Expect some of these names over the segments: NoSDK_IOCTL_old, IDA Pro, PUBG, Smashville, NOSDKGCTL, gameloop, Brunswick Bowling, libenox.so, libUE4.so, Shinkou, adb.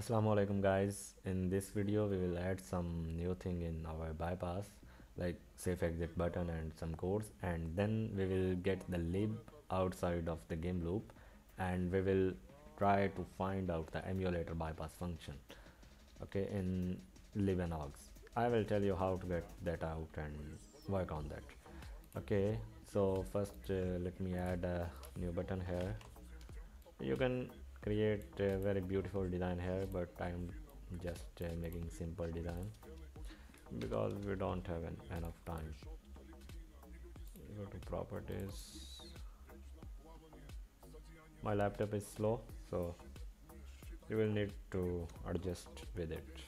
Assalamualaikum guys, in this video we will add some new thing in our bypass like safe exit button and some codes, and then we will get the lib outside of the game loop and we will try to find out the emulator bypass function, okay, in libenox. I will tell you how to get that out and work on that. Okay, so first let me add a new button here. You can create a very beautiful design here, but I'm just making simple design because we don't have enough time. Go to properties. My laptop is slow, so you will need to adjust with it.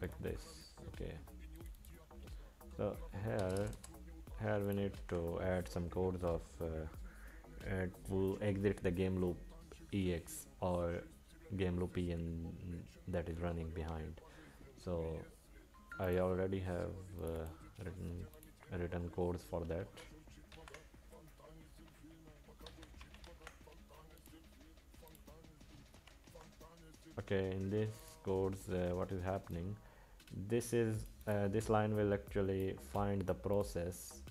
Like this, okay. So here we need to add some codes of it will exit the game loop ex or game loop en that is running behind. So I already have written codes for that. Okay, in this codes what is happening, this is this line will actually find the process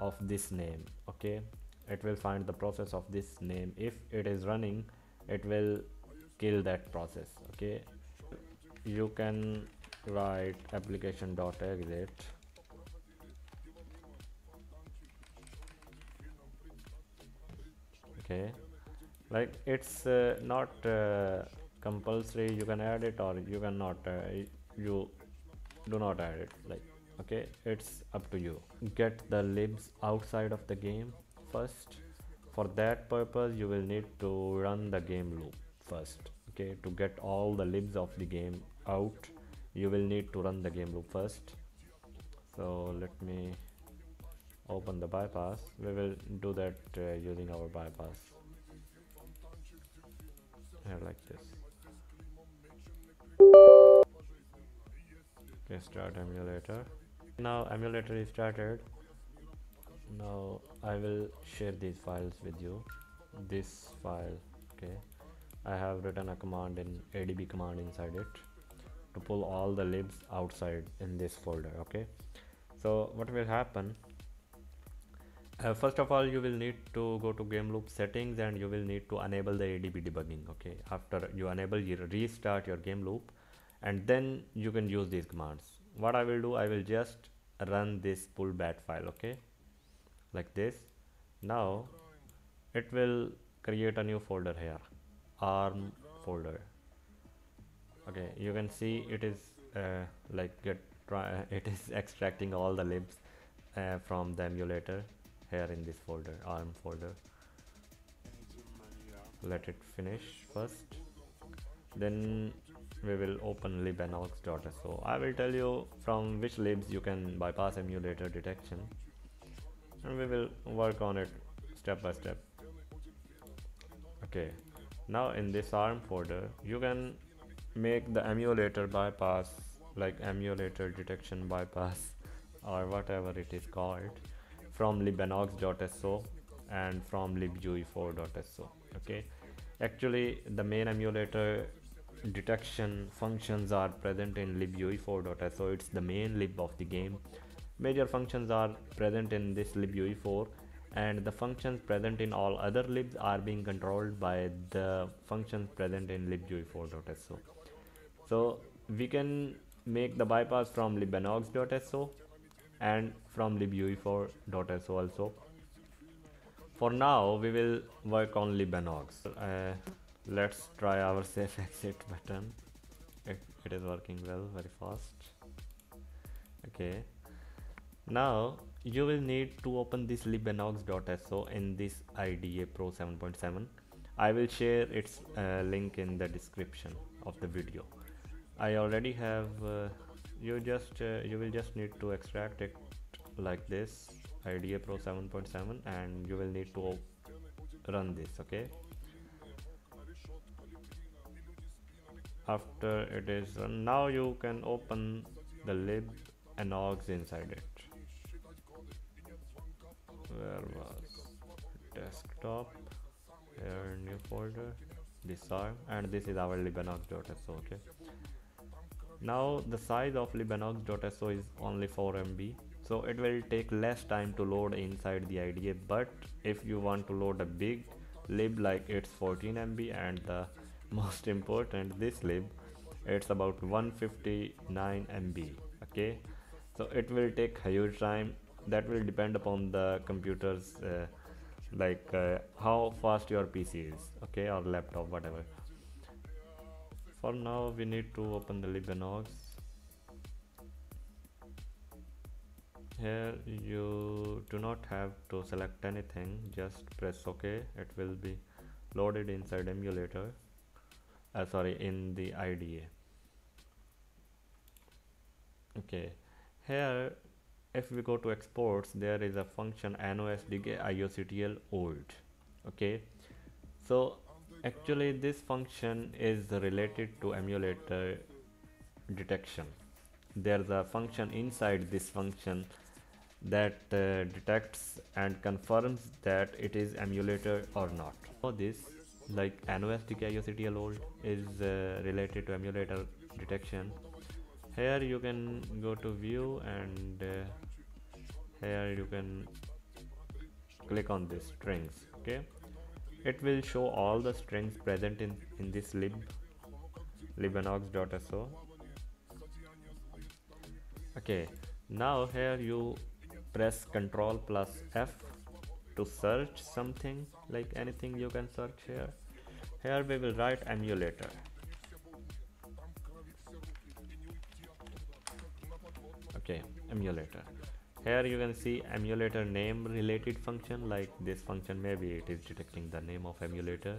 of this name. Okay, it will find the process of this name. If it is running, it will kill that process. Okay, you can write application.exit okay, like it's not compulsory. You can add it or you cannot, you do not add it, like, okay, it's up to you. Get the libs outside of the game first. For that purpose you will need to run the game loop first. Okay, to get all the libs of the game out you will need to run the game loop first. So let me open the bypass. We will do that using our bypass here, like this. Okay, start emulator. Now emulator is started. Now I will share these files with you. This file, okay, I have written a command in adb command inside it to pull all the libs outside in this folder. Okay, so what will happen, first of all you will need to go to game loop settings and you will need to enable the adb debugging. Okay, after you enable, you restart your game loop and then you can use these commands. What I will do, I will just run this pull bat file, okay, like this. Now it will create a new folder here, arm folder. Okay, you can see it is it is extracting all the libs from the emulator here in this folder, arm folder. Let it finish first, then we will open libenox.so. I will tell you from which libs you can bypass emulator detection and we will work on it step by step. Okay, now in this arm folder you can make the emulator bypass, like emulator detection bypass or whatever it is called, from libenox.so and from libUE4.so. okay, actually the main emulator detection functions are present in libUE4.so. It's the main lib of the game. Major functions are present in this libUE4 and the functions present in all other libs are being controlled by the functions present in libUE4.so. So we can make the bypass from libenox.so and from libUE4.so also. For now we will work on libenox. Let's try our safe exit button. It is working well, very fast. Okay, now you will need to open this libenox.so in this IDA Pro 7.7. I will share its link in the description of the video. I already have you will just need to extract it like this, IDA Pro 7.7, and you will need to run this. Okay, after it is run, now you can open the lib and aux inside it, where was desktop, here new folder, disarm, and this is our libenox.so. okay, now the size of libenox.so is only 4 MB, so it will take less time to load inside the IDA. But if you want to load a big lib like it's 14 MB, and the most important, this lib, it's about 159 MB. okay, so it will take huge time. That will depend upon the computer's how fast your PC is, okay, or laptop, whatever. For now we need to open the libenox. Here you do not have to select anything, just press OK. It will be loaded inside emulator, in the IDA. Okay, here if we go to exports, there is a function NOSDK_IOCTL_old. okay, so actually this function is related to emulator detection. There's a function inside this function that detects and confirms that it is emulator or not. So this, like NOSDKGCTL_old, is related to emulator detection. Here you can go to view, and here you can click on this strings. Okay, it will show all the strings present in this libenox.so. okay, now here you press Ctrl+F to search something, like anything you can search here. Here we will write emulator. Okay, emulator. Here you can see emulator name related function, like this function, maybe it is detecting the name of emulator,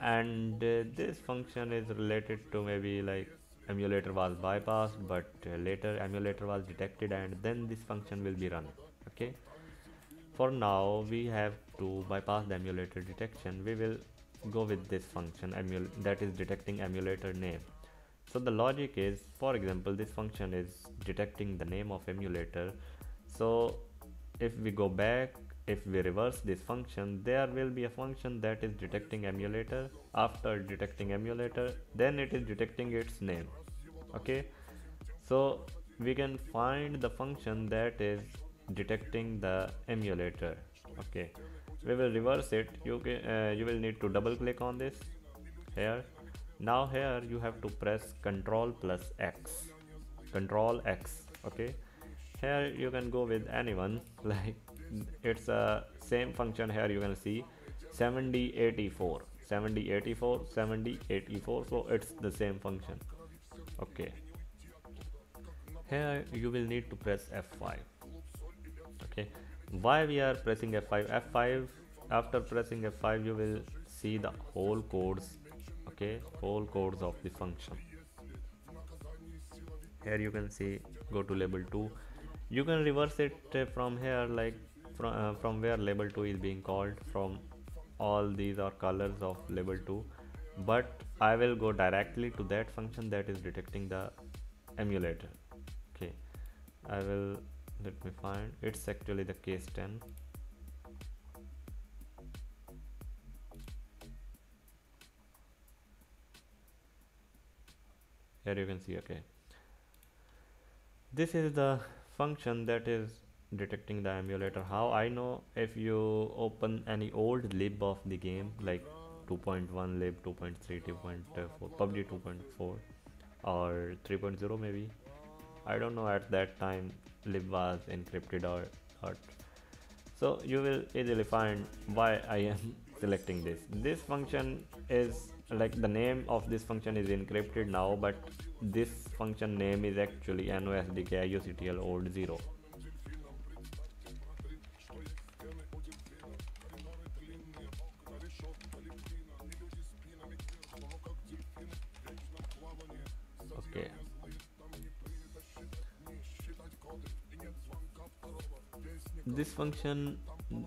and this function is related to maybe like emulator was bypassed, but later emulator was detected, and then this function will be run. Okay, for now we have to bypass the emulator detection. We will go with this function that is detecting emulator name. So the logic is, for example, this function is detecting the name of emulator. So if we go back, if we reverse this function, there will be a function that is detecting emulator. After detecting emulator, then it is detecting its name. Okay, so we can find the function that is detecting the emulator. Okay, we will reverse it. You will need to double click on this here. Now here you have to press Ctrl+X, Ctrl+X. okay, here you can go with anyone, like it's a same function. Here you can see 7084, 7084, 7084, so it's the same function. Okay, here you will need to press F5. Okay, why we are pressing F5? After pressing F5, you will see the whole codes. Okay, whole codes of the function. Here you can see, go to label 2. You can reverse it from here, like from where label 2 is being called from. All these are colors of label 2, but I will go directly to that function that is detecting the emulator. Okay, let me find, it's actually the case 10. Here you can see, okay, this is the function that is detecting the emulator. How I know? If you open any old lib of the game, like 2.1 lib, 2.3, 2.4, PUBG 2.4 or 3.0 maybe, I don't know, at that time lib was encrypted or not, so you will easily find why I am selecting this. This function is like, the name of this function is encrypted now, but this function name is actually NOSDKGCTL_old 0. Okay, this function,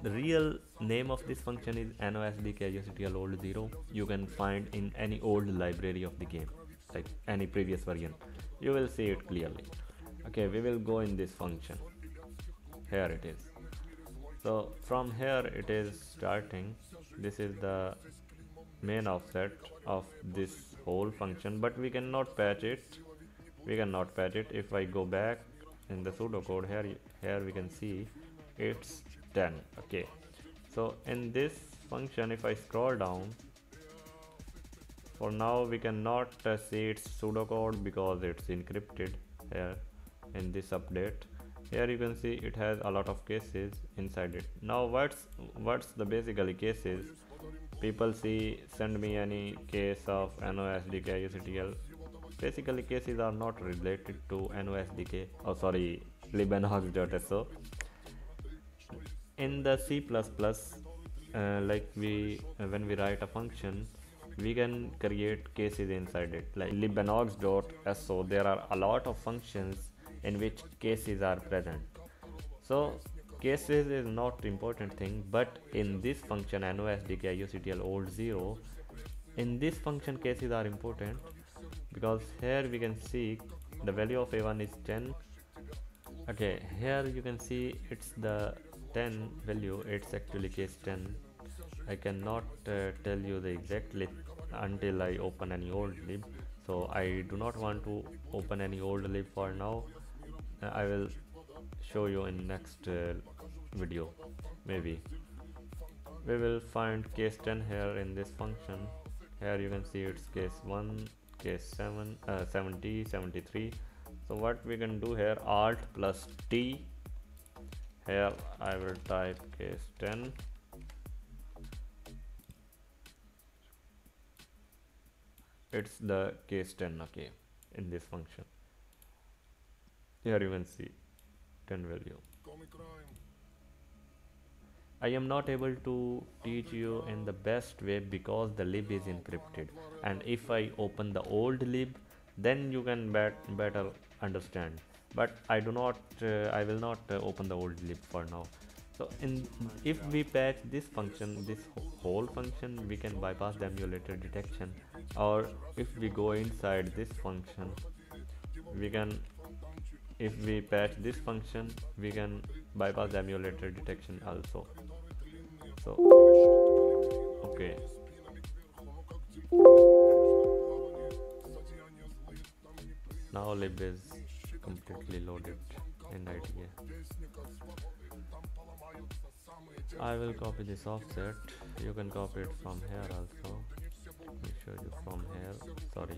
the real name of this function is NOSDKGCTL_old 0. You can find in any old library of the game, like any previous version, you will see it clearly. Okay, we will go in this function. Here it is. So from here it is starting. This is the main offset of this whole function, but we cannot patch it. If I go back in the pseudocode, here we can see it's 10. Okay, so in this function, if I scroll down, for now we cannot see its pseudocode because it's encrypted here in this update. Here you can see it has a lot of cases inside it. Now what's the basically cases? People see send me any case of NOSDKGCTL. Basically cases are not related to NOSDK, oh sorry, libenox.so. In the C++, when we write a function, we can create cases inside it. Like libenox.so, there are a lot of functions in which cases are present. So cases is not important thing, but in this function NOSDKIOCTL_old 0, in this function cases are important, because here we can see the value of a1 is 10. Okay, here you can see it's the 10 value, it's actually case 10. I cannot tell you the exact lib until I open any old lib, so I do not want to open any old lib for now. I will show you in next video. Maybe we will find case 10 here in this function. Here you can see it's case 1, case 7, 70, 73. So what we can do here, alt plus T. Here I will type case 10. It's the case 10, okay, in this function. Here you can see 10 value. I am not able to teach you in the best way because the lib is encrypted, and if I open the old lib, then you can better understand. But I do not, I will not open the old lib for now. So if we patch this function, this whole function, we can bypass the emulator detection. Or if we go inside this function, we can, if we patch this function, we can bypass the emulator detection also. So okay, now lib is completely loaded in IDA. I will copy this offset. You can copy it from here also. Let me show you from here. Sorry,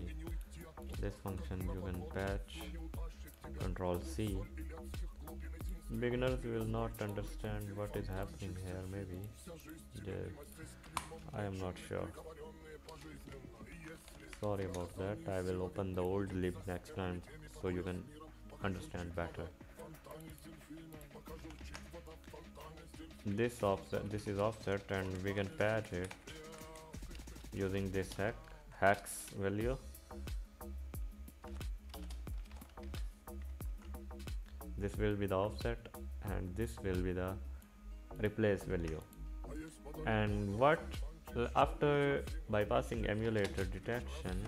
this function you can patch. Control C. Beginners will not understand what is happening here. Maybe I am not sure. Sorry about that. I will open the old lib next time so you can understand better. This offset, this is offset, and we can patch it using this hex value. This will be the offset, and this will be the replace value. And what, after bypassing emulator detection,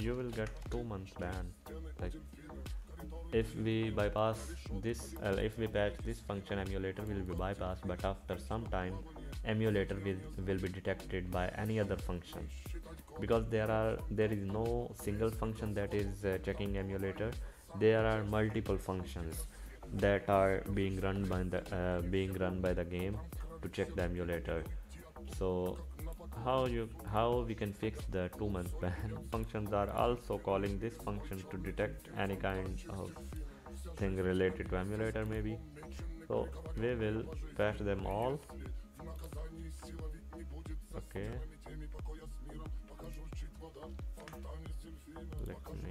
you will get 2-month ban. Like if we bypass this, if we patch this function, emulator will be bypassed, but after some time emulator will be detected by any other function, because there is no single function that is checking emulator. There are multiple functions that are being run by the game to check the emulator. So how we can fix the 2-month ban? Functions are also calling this function to detect any kind of thing related to emulator, maybe. So we will patch them all. Okay, let me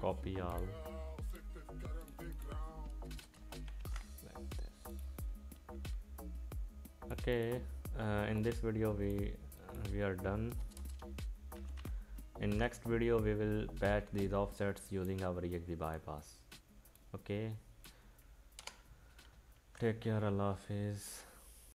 copy all. Okay, in this video we are done. In next video we will patch these offsets using our exe bypass. Okay, take care. Allah Hafiz.